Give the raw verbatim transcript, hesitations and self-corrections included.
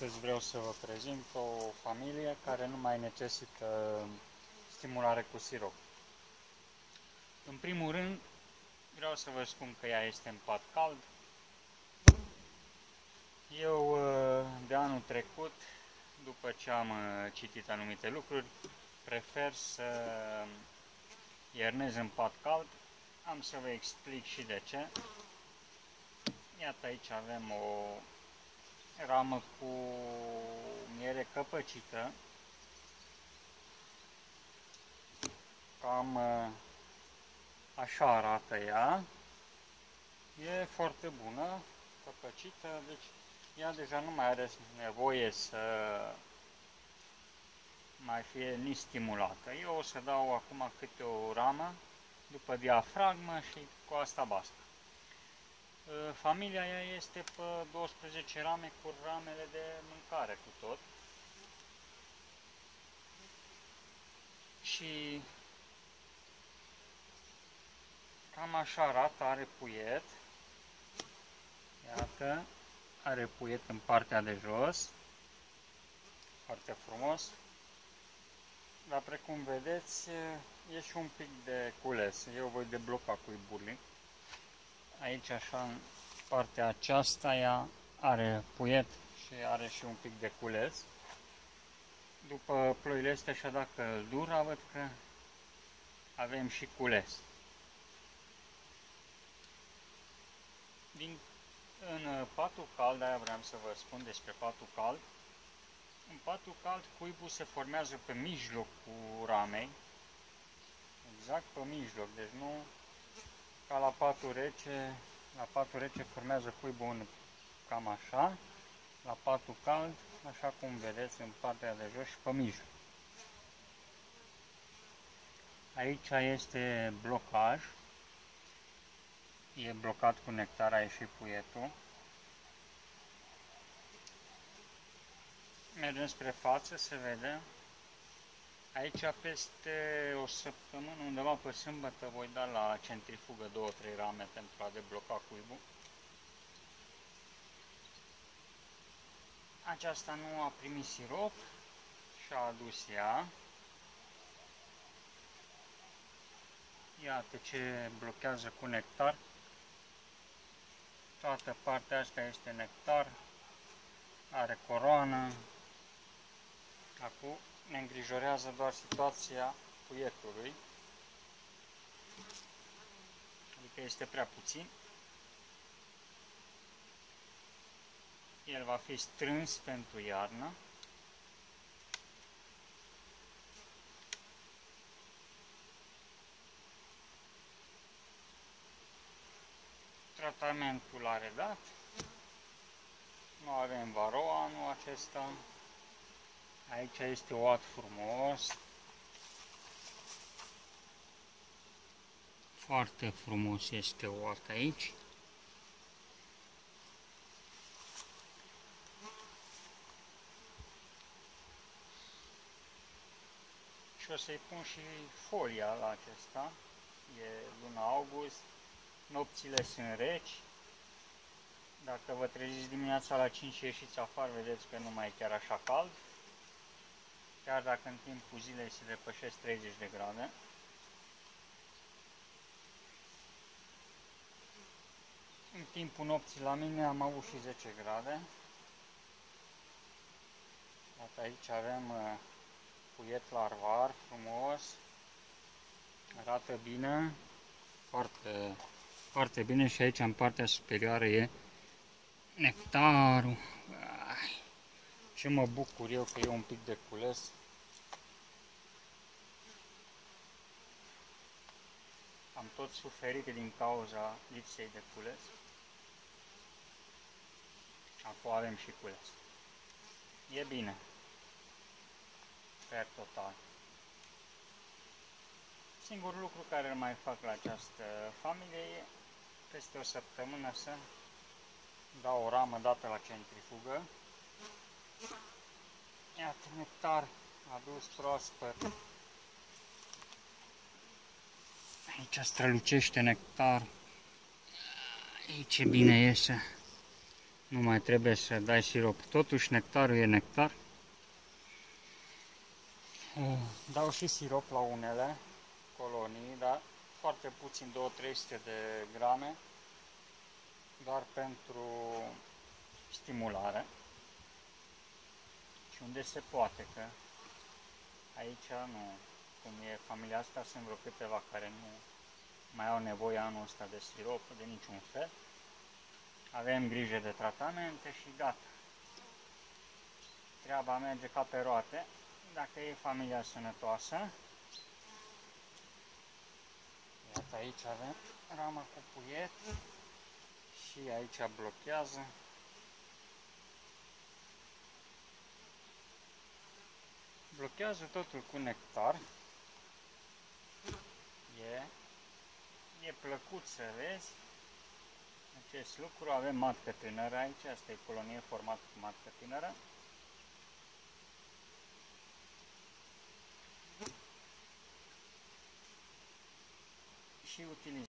Astăzi vreau să vă prezint o familie care nu mai necesită stimulare cu sirop. În primul rând, vreau să vă spun că ea este în pat cald. Eu, de anul trecut, după ce am citit anumite lucruri, prefer să iernez în pat cald. Am să vă explic și de ce. Iată, aici avem o ramă cu miere căpăcită, cam așa arată ea, e foarte bună, căpăcită, deci ea deja nu mai are nevoie să mai fie nici stimulată. Eu o să dau acum câte o ramă după diafragmă și cu asta basta. Familia ea este pe douăsprezece rame cu ramele de mâncare cu tot. Și cam așa arată, are puiet. Iată, are puiet în partea de jos. Foarte frumos. Dar precum vedeți, e și un pic de cules. Eu voi debloca cuiburile. Aici, așa, în partea aceasta, ea are puiet și are și un pic de cules. După ploile astea, așa, dacă îl dura, văd că avem și cules. Din, în patul cald, aia vreau să vă spun despre patul cald. În patul cald, cuibul se formează pe mijlocul ramei. Exact pe mijloc, deci nu... Ca la patul rece, la patul rece formează cuibul în, cam așa, la patul cald, așa cum vedeți, în partea de jos și pe mijloc. Aici este blocaj, e blocat cu nectar, a ieșit puietul. Mergem spre față, se vede. Aici peste o săptămână, undeva pe sâmbătă, voi da la centrifugă două trei rame pentru a debloca cuibul. Aceasta nu a primit sirop și a adus ea. Iată ce blochează cu nectar. Toată partea asta este nectar, are coroană. Acum ne îngrijorează doar situația puietului, adică este prea puțin. El va fi strâns pentru iarnă. Tratamentul l-a redat. Nu avem varroa anul acesta. Aici este oat frumos, foarte frumos este oat aici. Și o să-i pun și folia la acesta, e luna august, nopțile sunt reci. Dacă vă treziți dimineața la cinci și ieșiți afară, vedeți că nu mai e chiar așa cald. Chiar dacă în timpul zilei se depășesc treizeci de grade. În timpul nopții la mine am avut și zece grade. Iată, aici avem puiet larvar, frumos. Arată bine. Foarte, foarte bine. Și aici, în partea superioară, e nectarul. Ce mă bucur eu că e un pic de cules. Am tot suferit din cauza lipsei de cules. Acum avem și cules. E bine. Per total. Singurul lucru care îl mai fac la această familie e peste o săptămână să dau o ramă dată la centrifugă. Iată, nectar adus proaspăt. Aici strălucește nectar. Aici bine iese. Nu mai trebuie să dai sirop. Totuși nectarul e nectar. Dau și sirop la unele colonii, dar foarte puțin, două-trei sute de grame, doar pentru stimulare. Și unde se poate, că aici nu, cum e familia asta, sunt vreo câteva care nu mai au nevoie anul ăsta de sirop, de niciun fel. Avem grijă de tratamente și gata. Treaba merge ca pe roate. Dacă e familia sănătoasă, iată, aici avem ramă cu puiet și aici blochează. Blochează totul cu nectar. E, e plăcut să vezi acest lucru. Avem matcă tânără aici, asta e colonie formată cu matcă tânără. Și utilizăm